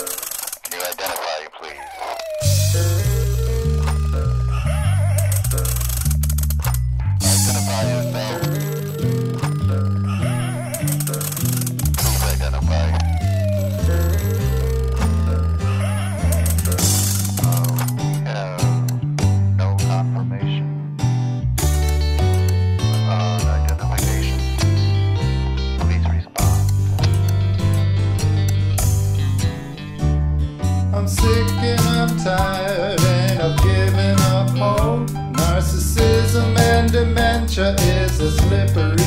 Can you identify, please? Identify yourself. Please identify. We have no confirmation on identification. Please respond. I'm sick and I'm tired and I've given up hope. Narcissism and dementia is a slippery